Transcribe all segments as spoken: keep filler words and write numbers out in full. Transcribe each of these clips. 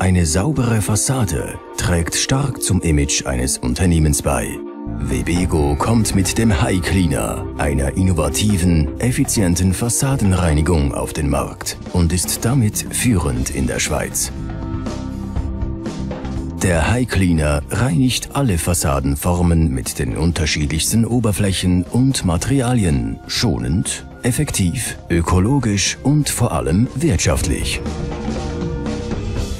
Eine saubere Fassade trägt stark zum Image eines Unternehmens bei. Vebego kommt mit dem hyCLEANER, einer innovativen, effizienten Fassadenreinigung auf den Markt und ist damit führend in der Schweiz. Der hyCLEANER reinigt alle Fassadenformen mit den unterschiedlichsten Oberflächen und Materialien, schonend, effektiv, ökologisch und vor allem wirtschaftlich.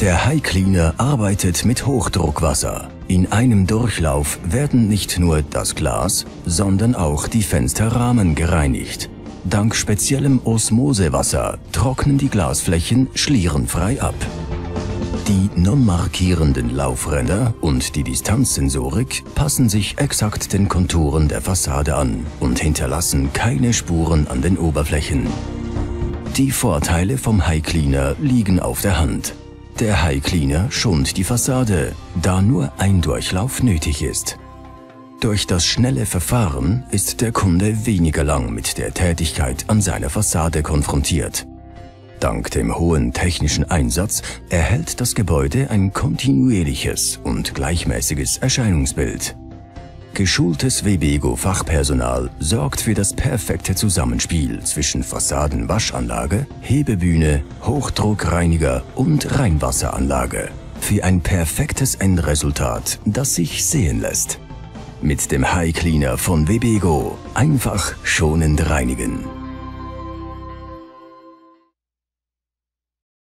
Der hyCLEANER arbeitet mit Hochdruckwasser. In einem Durchlauf werden nicht nur das Glas, sondern auch die Fensterrahmen gereinigt. Dank speziellem Osmosewasser trocknen die Glasflächen schlierenfrei ab. Die non-markierenden Laufränder und die Distanzsensorik passen sich exakt den Konturen der Fassade an und hinterlassen keine Spuren an den Oberflächen. Die Vorteile vom hyCLEANER liegen auf der Hand. Der hyCLEANER schont die Fassade, da nur ein Durchlauf nötig ist. Durch das schnelle Verfahren ist der Kunde weniger lang mit der Tätigkeit an seiner Fassade konfrontiert. Dank dem hohen technischen Einsatz erhält das Gebäude ein kontinuierliches und gleichmäßiges Erscheinungsbild. Geschultes Vebego-Fachpersonal sorgt für das perfekte Zusammenspiel zwischen Fassadenwaschanlage, Hebebühne, Hochdruckreiniger und Reinwasseranlage für ein perfektes Endresultat, das sich sehen lässt. Mit dem hyCLEANER von Vebego einfach schonend reinigen.